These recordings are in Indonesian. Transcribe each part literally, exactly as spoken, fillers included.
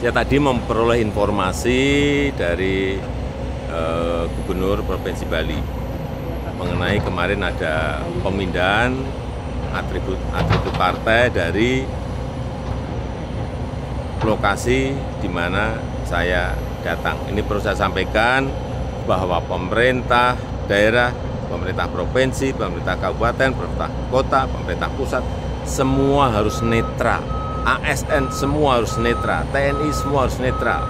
Saya tadi memperoleh informasi dari eh, Gubernur Provinsi Bali mengenai kemarin ada pemindahan atribut atribut partai dari lokasi di mana saya datang. Ini perlu saya sampaikan bahwa pemerintah daerah, pemerintah provinsi, pemerintah kabupaten, pemerintah kota, pemerintah pusat semua harus netral. A S N semua harus netral, T N I semua harus netral,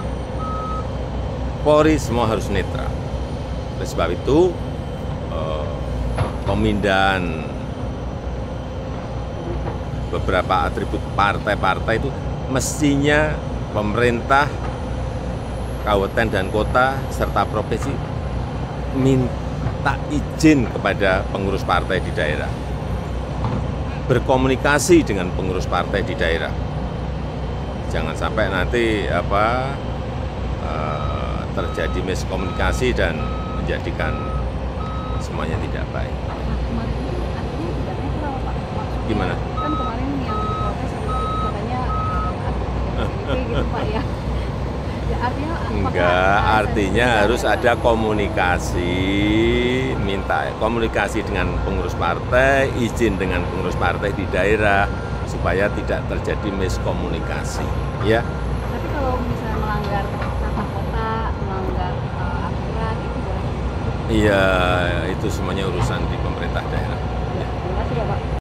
Polri semua harus netral. Oleh sebab itu, eh, pemindahan beberapa atribut partai-partai itu mestinya pemerintah kabupaten dan kota serta provinsi minta izin kepada pengurus partai di daerah, berkomunikasi dengan pengurus partai di daerah. Jangan sampai nanti apa eh, terjadi miskomunikasi dan menjadikan semuanya tidak baik. Nah, kemarin artinya tidak netral, Pak. Maksudnya, gimana? Kan kemarin yang diprotes itu katanya eh, gitu, Pak, ya. Ya artinya enggak, artinya harus ada komunikasi, minta komunikasi dengan pengurus partai, izin dengan pengurus partai di daerah supaya tidak terjadi miskomunikasi, ya. Tapi kalau misalnya melanggar tata kota, melanggar uh, aturan itu boleh? Iya, itu semuanya urusan di pemerintah daerah. Ya. Terima kasih ya, Pak.